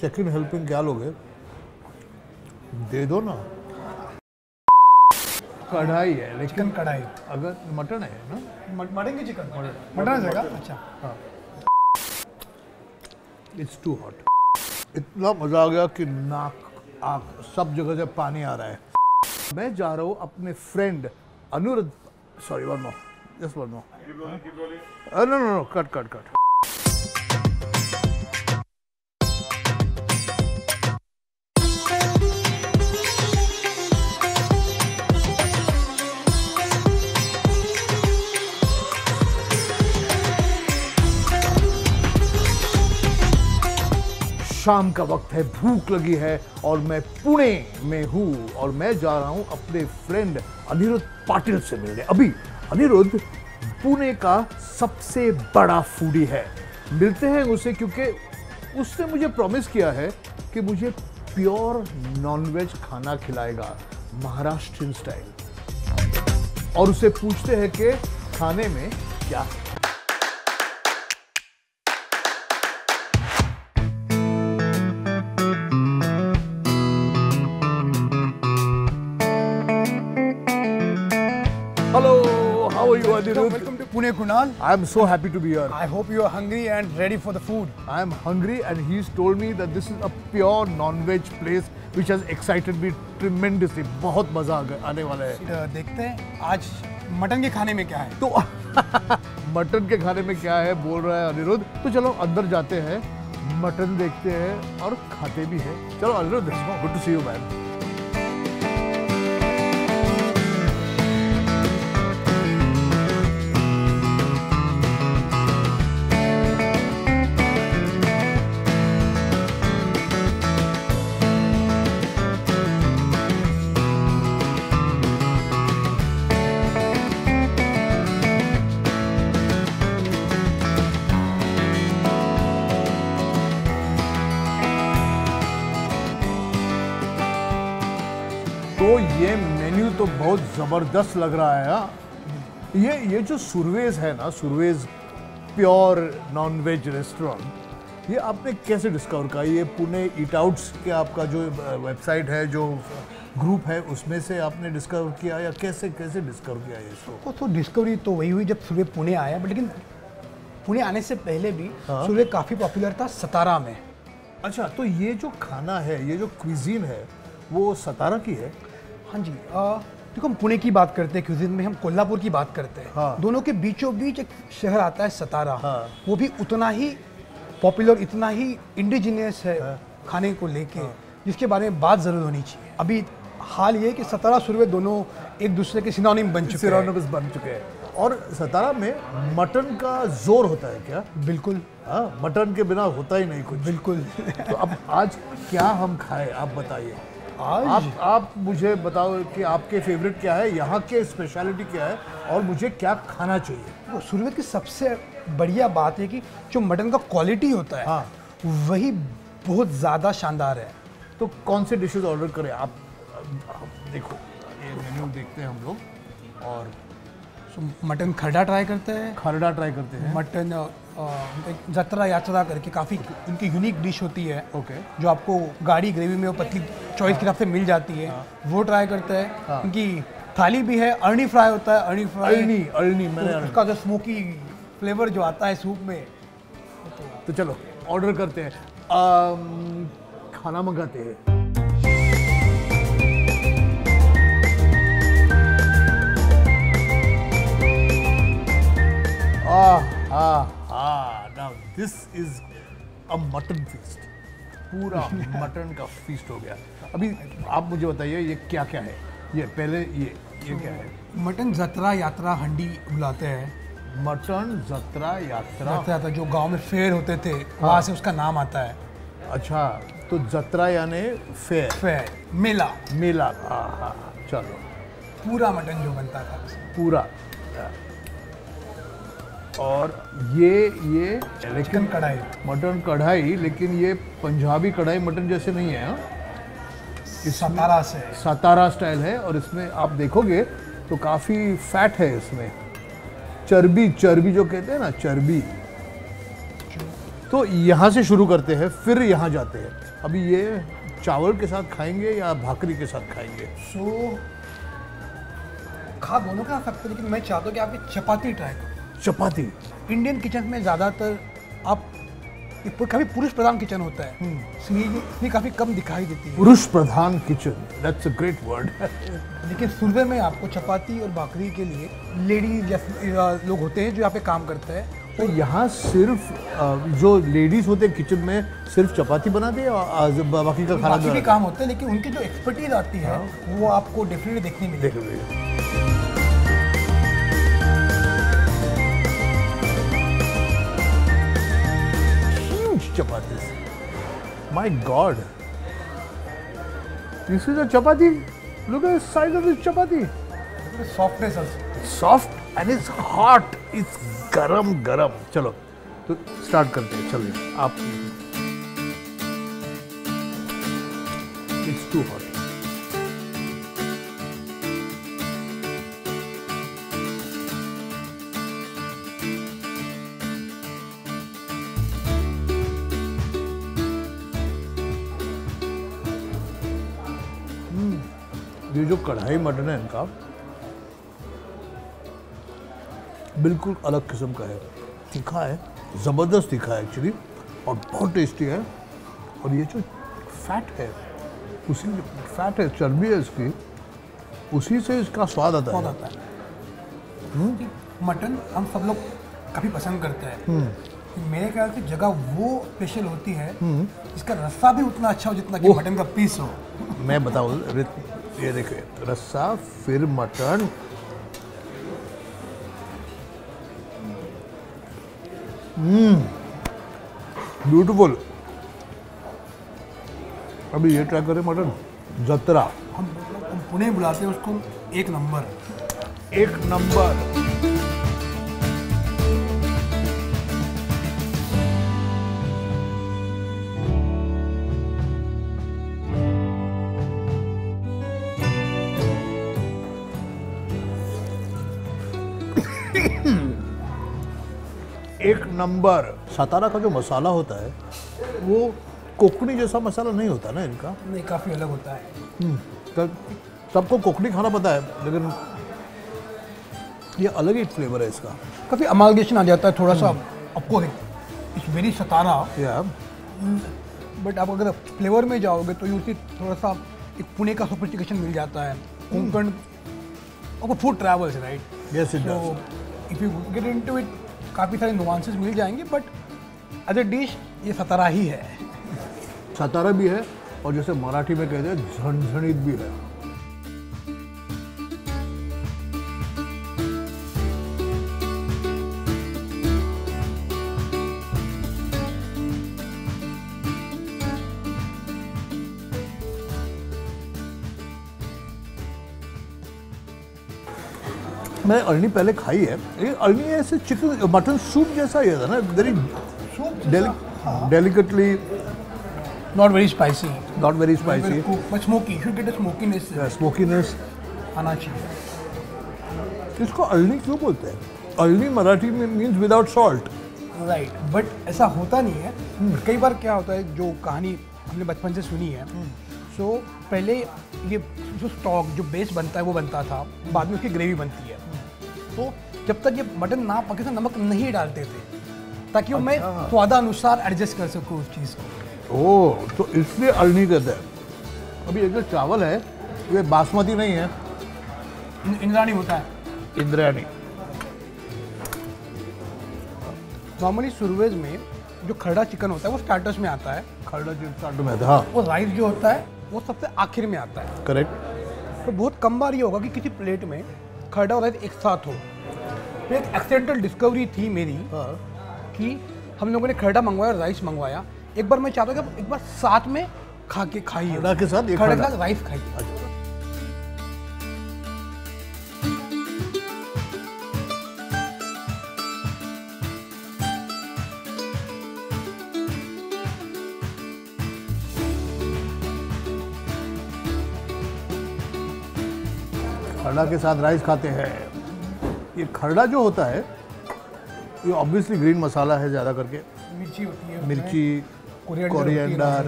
Second helping क्या लोगे? दे दो ना। कढ़ाई है लेकिन चिकन कढ़ाई, अगर मटन है ना, मटन की चिकन, मटन है का? अच्छा हाँ। It's too hot. इतना मजा आ गया कि नाक आँख सब जगह से पानी आ रहा है। मैं जा रहा हूँ अपने friend Aniruddh, sorry one more, just one more, no no no, cut cut cut. शाम का वक्त है, भूख लगी है और मैं पुणे में हूँ और मैं जा रहा हूँ अपने फ्रेंड अनिरुद्ध पाटिल से मिलने। अभी अनिरुद्ध पुणे का सबसे बड़ा फूडी है। मिलते हैं उसे क्योंकि उसने मुझे प्रॉमिस किया है कि मुझे प्योर नॉनवेज खाना खिलाएगा महाराष्ट्रीयन स्टाइल, और उसे पूछते हैं कि खाने में क्या है। Welcome to Pune, Kunal. I am so happy to be here. I hope you are hungry and ready for the food. I am hungry and he's told me that this is a pure non-veg place which has excited me tremendously. बहुत मजा आने वाला है। देखते हैं आज mutton के खाने में क्या है। तो मटन के खाने में क्या है बोल रहा है अनिरुद्ध, तो चलो अंदर जाते हैं, मटन देखते हैं और खाते भी हैं। चलो Aniruddh, good to see you man. ये मेन्यू तो बहुत ज़बरदस्त लग रहा है यार। ये जो सुरवेज है ना, सुरवेज प्योर नॉनवेज रेस्टोरेंट, ये आपने कैसे डिस्कवर किया? ये पुणे ईट आउट्स के आपका जो वेबसाइट है, जो ग्रुप है, उसमें से आपने डिस्कवर किया या कैसे कैसे डिस्कवर किया ये इसको? तो डिस्कवरी तो वही हुई जब सुरवे पुणे आया, बट लेकिन पुणे आने से पहले भी सुरवे काफ़ी पॉपुलर था सतारा में। अच्छा, तो ये जो खाना है, ये जो क्विजीन है, वो सतारा की है? हाँ जी। देखो, हम पुणे की बात करते हैं क्यूजिन में, हम कोल्हापुर की बात करते हैं। हाँ। दोनों के बीचों बीच एक शहर आता है सतारा। हाँ। वो भी उतना ही पॉपुलर, इतना ही इंडिजिनियस है। हाँ। खाने को लेके। हाँ। जिसके बारे में बात ज़रूर होनी चाहिए। अभी हाल ये कि सतारा सुरवे दोनों एक दूसरे के सिनोनिम बन चुके हैं। और सतारा में मटन का जोर होता है क्या? बिल्कुल। हाँ, मटन के बिना होता ही नहीं कुछ। बिल्कुल। तो अब आज क्या हम खाएं, आप बताइए। आप मुझे बताओ कि आपके फेवरेट क्या है, यहाँ के स्पेशलिटी क्या है और मुझे क्या खाना चाहिए। तो सुरवे की सबसे बढ़िया बात है कि जो मटन का क्वालिटी होता है। हाँ। वही बहुत ज़्यादा शानदार है। तो कौन से डिशेस ऑर्डर करें आप? देखो, ये मेन्यू देखते हैं हम लोग, और मटन खरडा ट्राई करते हैं। मटन जतरा यात्रा करके काफ़ी उनकी यूनिक डिश होती है। ओके। जो आपको गाढ़ी ग्रेवी में और पतली चॉइस के हिसाब से मिल जाती है। हाँ। वो ट्राई करते हैं। हाँ। उनकी थाली भी है, अर्नी फ्राई होता है। अर्नी मैंने उसका जो स्मोकी फ्लेवर जो आता है सूप में। तो चलो ऑर्डर करते हैं, खाना मंगाते हैं। Now this is a mutton feast. पूरा मटन का फीस्ट हो गया। अभी आप मुझे बताइए ये क्या क्या है। ये पहले ये क्या है? मटन जतरा यात्रा हंडी बुलाते हैं। मटन जतरा यात्रा जो गांव में फेयर होते थे। हाँ। वहाँ से उसका नाम आता है। अच्छा, तो जतरा यानी फेयर, मेला। हाँ, चलो। पूरा मटन जो बनता था पूरा, और ये चिकन कढ़ाई, मटन कढ़ाई, लेकिन ये पंजाबी कढ़ाई मटन जैसे नहीं है। सतारा से, सतारा स्टाइल है। और इसमें आप देखोगे तो काफ़ी फैट है इसमें, चर्बी जो कहते हैं ना, चर्बी तो यहाँ से शुरू करते हैं, फिर यहाँ जाते हैं। अभी ये चावल के साथ खाएंगे या भाकरी के साथ खाएंगे? खा दोनों खा सकते हैं, लेकिन मैं चाहता हूँ कि आप चपाती ट्राई करो। चपाती इंडियन किचन में ज़्यादातर आप काफ़ी पुरुष प्रधान किचन होता है, इसलिए काफ़ी कम दिखाई देती है। पुरुष प्रधान kitchen, that's a great word. लेकिन सुरवे में आपको चपाती और भाकरी के लिए लेडीज या लोग होते हैं जो यहाँ पे काम करते हैं। तो यहाँ सिर्फ जो लेडीज़ होते हैं किचन में सिर्फ चपाती बनाते हैं, बाकी का खाना भी काम होता है, लेकिन उनकी जो एक्सपर्टीज आती है वो आपको डेफिनेटली देखने मिलेगी। Chapati, my god, this is a chapati, look at the size of this chapati, softness also, soft and it's hot, it's गरम गरम। चलो तो स्टार्ट करते हैं, चलिए आप। It's too hot. ये जो कढ़ाई मटन है इनका बिल्कुल अलग किस्म का है, तीखा है, ज़बरदस्त तीखा है एक्चुअली, और बहुत टेस्टी है। और ये जो फैट है, उसी फैट है, चर्बी है इसकी, उसी से इसका स्वाद आता है। मटन हम सब लोग काफ़ी पसंद करते हैं, मेरे ख्याल से जगह वो स्पेशल होती है इसका रस्सा भी उतना अच्छा हो जितना कि मटन का पीस हो। मैं बताऊँ, ये देखिए रस्सा, फिर मटन, ब्यूटीफुल। अभी ये ट्राई करें मटन जतरा, हम पुणे बुलाते हैं उसको, एक नंबर, एक नंबर। एक नंबर। सतारा का जो मसाला होता है वो कोकणी जैसा मसाला नहीं होता ना इनका, नहीं, काफ़ी अलग होता है। सबको कोकणी खाना पता है, लेकिन ये अलग ही फ्लेवर है इसका, काफ़ी अमालगेशन आ जाता है थोड़ा सा। आपको इट्स वेरी सतारा, बट आप अगर फ्लेवर में जाओगे तो यूसी थोड़ा सा एक पुणे का सोफिस्टिकेशन मिल जाता है, कोंकण। आपको food travels, right? Yes it does. If you get into it काफ़ी सारे नुआंसेस मिल जाएंगे, बट एज ए डिश ये सतारा ही है। सतारा भी है, और जैसे मराठी में कहते हैं झणझणीत भी है। मैंने अरनी पहले खाई है, लेकिन अरनी ऐसे चिकन मटन सूप जैसा ही था ना, very delicately, not very spicy, not very spicy, but smoky, should get a smokiness, smokiness आना चाहिए। इसको अरनी क्यों बोलते हैं? अरनी मराठी में means without salt, right? But ऐसा होता नहीं है। कई बार क्या होता है, जो कहानी हमने बचपन से सुनी है, सो पहले ये जो स्टॉक, जो बेस बनता है वो बनता था, बाद में उसकी ग्रेवी बनती है। तो जब तक ये मटन ना पके तो नमक नहीं डालते थे, ताकि मैं स्वादानुसार एडजस्ट कर सकूँ उस चीज़ को। ओह, तो इसलिए अरनी कहते हैं। अभी एक जो चावल है ये बासमती नहीं है, इंद्रायणी होता है, इंद्रायणी। नॉर्मली सुरवेज में जो खरड़ा चिकन होता है वो स्टार्टर्स में आता है, खरड़ा चिकन स्टार्टर में था, वो राइस जो होता है वो सबसे आखिर में आता है, करेक्ट? तो बहुत कम बार ये होगा कि किसी प्लेट में खरड़ा और राइस एक साथ हो। तो एक एक्सीडेंटल डिस्कवरी थी मेरी कि हम लोगों ने खरड़ा मंगवाया और राइस मंगवाया। एक बार मैं चाहता हूँ कि एक बार साथ में खा के खाइए, खरड़ा के साथ, खरड़ा के साथ राइस खाइए। खरड़ा के साथ राइस खाते हैं। ये खरड़ा जो होता है ये ऑब्वियसली ग्रीन मसाला है ज़्यादा करके, मिर्ची होती है, मिर्ची, कोरिएंडर,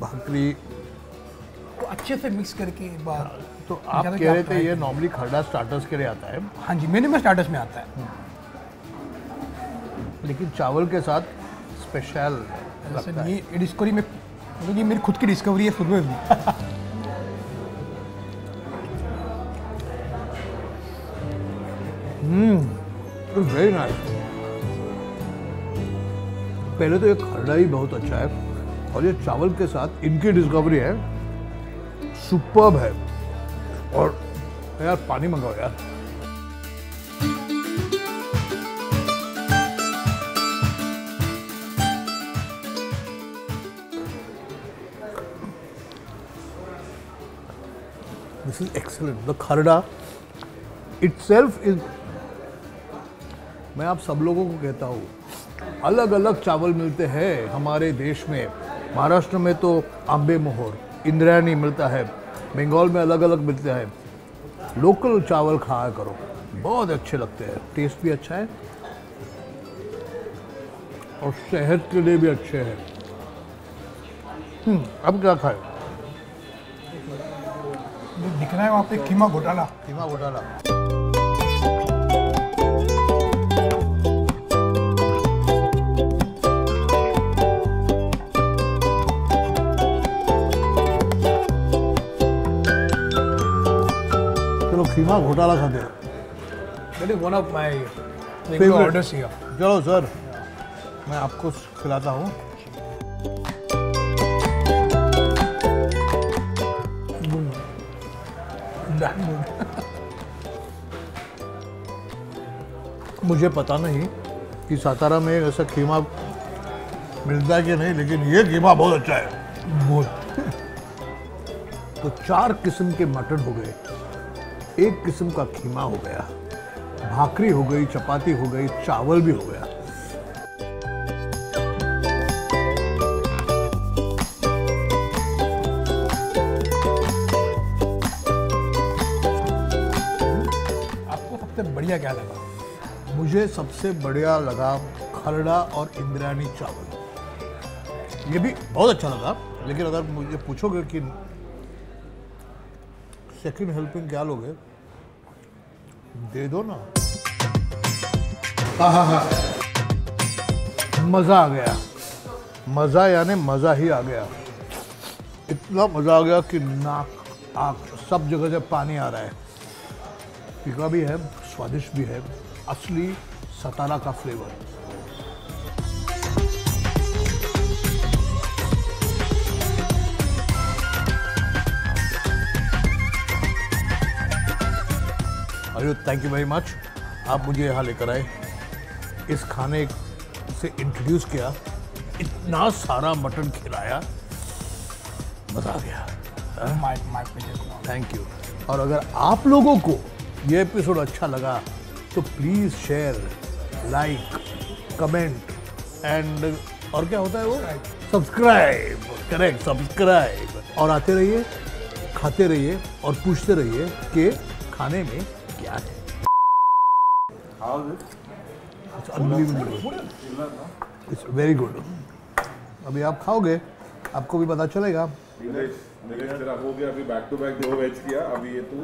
भाकरी तो अच्छे से मिक्स करके एक बार। तो आप कह रहे थे ये नॉर्मली खरड़ा स्टार्टर्स के लिए आता है। हाँ जी, मेन्यू में स्टार्टर्स में आता है, लेकिन चावल के साथ स्पेशल लगता है। ये डिस्कवरी में, ये मेरी खुद की डिस्कवरी है सुबह भी। Very nice. पहले तो ये खरड़ा ही बहुत अच्छा है और ये चावल के साथ इनकी डिस्कवरी है, सुपर्ब है। और यार पानी मंगाओ यार। This is excellent. The kharda itself is, मैं आप सब लोगों को कहता हूँ, अलग अलग चावल मिलते हैं हमारे देश में। महाराष्ट्र में तो आंबे मोहर, इंद्रायणी मिलता है, बंगाल में अलग अलग मिलते हैं। लोकल चावल खाया करो, बहुत अच्छे लगते हैं, टेस्ट भी अच्छा है और सेहत के लिए भी अच्छे हैं। अब क्या खाएं? दिख रहा है वहाँ पे कीमा घोटाला, कीमा घोटाला। कीमा घोटाला खाते हैं। ऑर्डर किया, चलो सर मैं आपको खिलाता हूँ। मुझे पता नहीं कि सातारा में ऐसा कीमा मिलता है कि नहीं, लेकिन ये कीमा बहुत अच्छा है, बहुत। तो 4 किस्म के मटन हो गए, 1 किस्म का कीमा हो गया, भाकरी हो गई, चपाती हो गई, चावल भी हो गया। आपको सबसे बढ़िया क्या लगा? मुझे सबसे बढ़िया लगा खरड़ा और इंद्रायणी चावल, ये भी बहुत अच्छा लगा। लेकिन अगर मुझे पूछोगे कि सेकंड हेल्पिंग क्या लोगे, दे दो ना। आहा, मज़ा आ गया। मज़ा यानी मज़ा ही आ गया, इतना मज़ा आ गया कि नाक आँख सब जगह से पानी आ रहा है। फीका भी है, स्वादिष्ट भी है, असली सतारा का flavour. Anirudh, thank you very much, आप मुझे यहाँ लेकर आए, इस खाने से इंट्रोड्यूस किया, इतना सारा मटन खिलाया, मज़ा आ गया। Thank you. और अगर आप लोगों को ये एपिसोड अच्छा लगा तो please share, like, comment and और क्या होता है वो, सब्सक्राइब। Correct, subscribe. और आते रहिए, खाते रहिए और पूछते रहिए कि खाने में क्या है। It's very good. अभी आप खाओगे आपको भी पता चलेगा। हो गया अभी बैक टू बैक 2 वेज किया अभी ये तो।